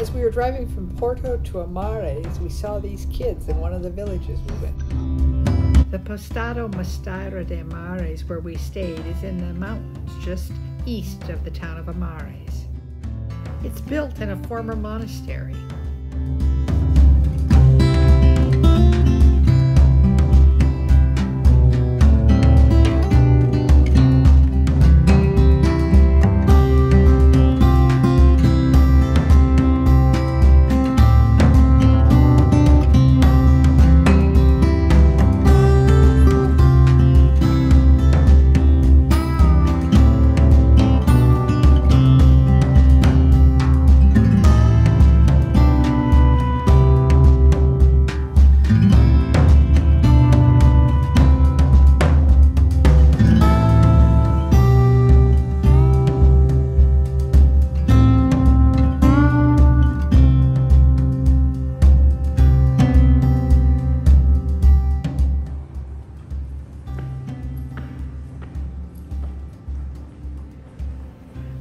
As we were driving from Porto to Amares, we saw these kids in one of the villages we went to. The Pousada Mosteiro de Amares, where we stayed, is in the mountains just east of the town of Amares. It's built in a former monastery.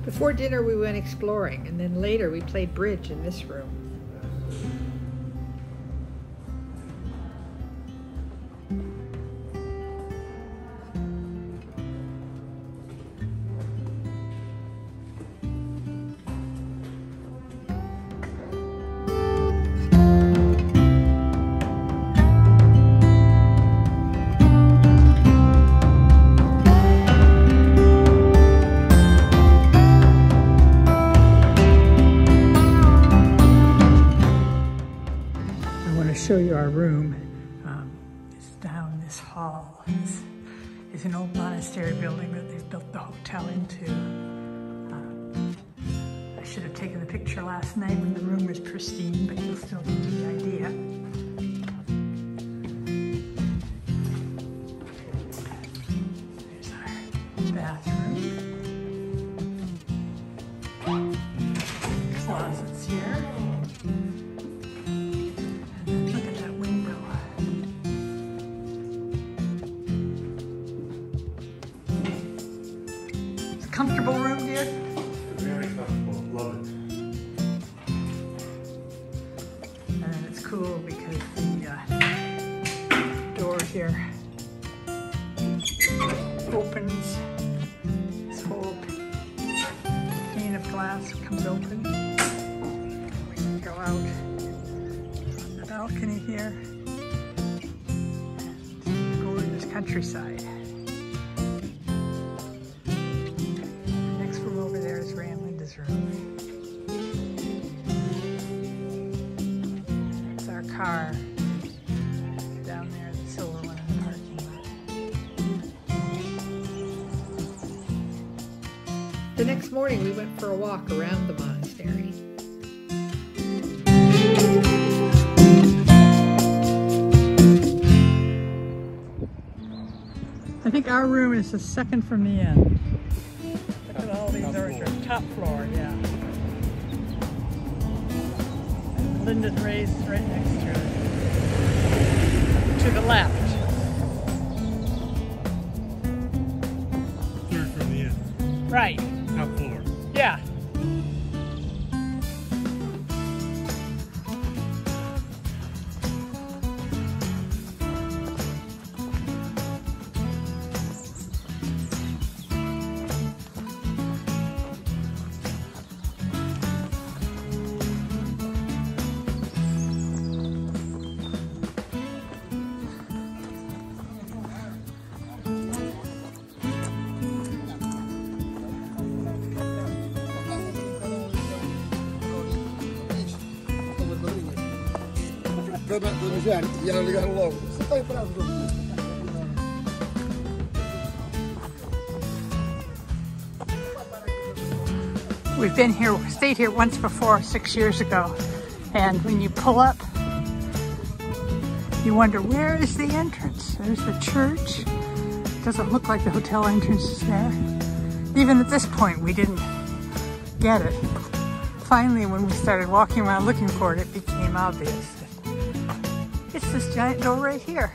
Before dinner, we went exploring, and then later we played bridge in this room. Show you our room. It's down this hall. It's an old monastery building that they've built the hotel into. I should have taken the picture last night when the room was pristine, but you'll still get the idea. There's our bathroom. Closets here. Comfortable room here? Very comfortable. Love it. And it's cool because the door here opens. This whole pane of glass comes open. We can go out on the balcony here and go to this countryside. It's our car down there, the silver one in the parking lot. The next morning we went for a walk around the monastery. I think our room is the second from the end. Look at all these orchards. Top floor, yeah. Linda Ray's right next to it. To the left. Third from the end. Right. Top floor. Yeah. E ela ligaram logo. Você está em prazo, We've been here, stayed here once before 6 years ago. And when you pull up, you wonder, where is the entrance? There's the church. It doesn't look like the hotel entrance is there. Even at this point, we didn't get it. Finally, when we started walking around looking for it, it became obvious. It's this giant door right here.